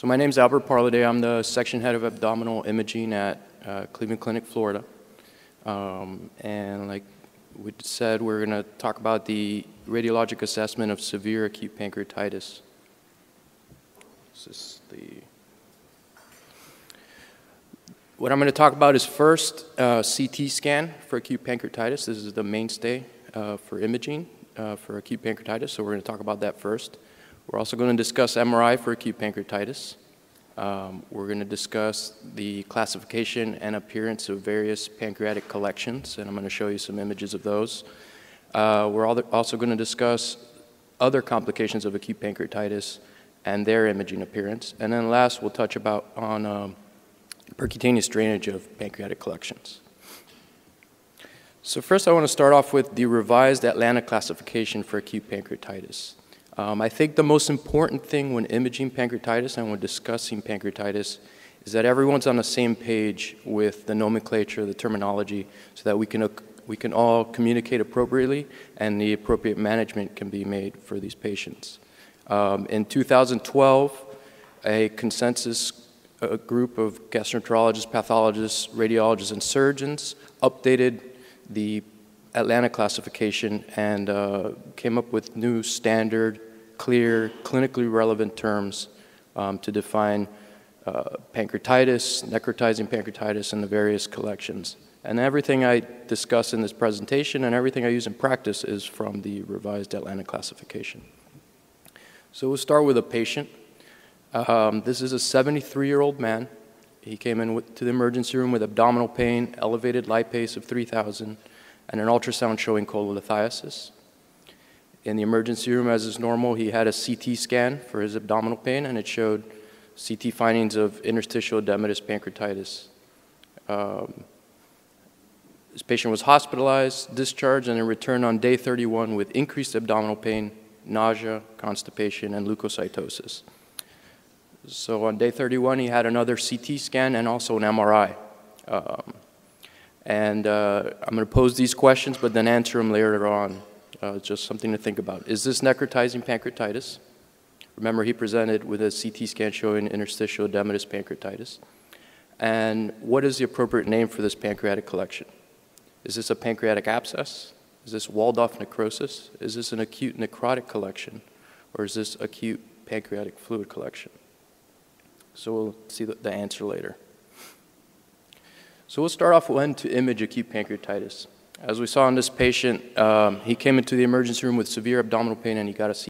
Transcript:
So my name's Albert Parlade. I'm the section head of abdominal imaging at Cleveland Clinic, Florida. And like we said, we're going to talk about the radiologic assessment of severe acute pancreatitis. What I'm going to talk about is first CT scan for acute pancreatitis. This is the mainstay for imaging for acute pancreatitis, so we're going to talk about that first. We're also going to discuss MRI for acute pancreatitis. We're going to discuss the classification and appearance of various pancreatic collections, and I'm going to show you some images of those. We're also going to discuss other complications of acute pancreatitis and their imaging appearance. And then last, we'll touch on percutaneous drainage of pancreatic collections. So first, I want to start off with the revised Atlanta classification for acute pancreatitis. I think the most important thing when imaging pancreatitis and when discussing pancreatitis is that everyone's on the same page with the nomenclature, the terminology, so that we can all communicate appropriately and the appropriate management can be made for these patients. In 2012, a consensus group of gastroenterologists, pathologists, radiologists, and surgeons updated the Atlanta classification and came up with new standard, clear, clinically relevant terms to define pancreatitis, necrotizing pancreatitis, and the various collections. And everything I discuss in this presentation and everything I use in practice is from the revised Atlanta classification. So we'll start with a patient. This is a 73-year-old man. He came in to the emergency room with abdominal pain, elevated lipase of 3,000, and an ultrasound showing cholelithiasis. In the emergency room, as is normal, he had a CT scan for his abdominal pain, and it showed CT findings of interstitial edematous pancreatitis. This patient was hospitalized, discharged, and then returned on day 31 with increased abdominal pain, nausea, constipation, and leukocytosis. So on day 31, he had another CT scan and also an MRI. I'm going to pose these questions, but then answer them later on. Just something to think about. Is this necrotizing pancreatitis? Remember, he presented with a CT scan showing interstitial edematous pancreatitis. And what is the appropriate name for this pancreatic collection? Is this a pancreatic abscess? Is this walled-off necrosis? Is this an acute necrotic collection? Or is this acute pancreatic fluid collection? So we'll see the answer later. So we'll start off when to image acute pancreatitis. As we saw in this patient, he came into the emergency room with severe abdominal pain and he got a CT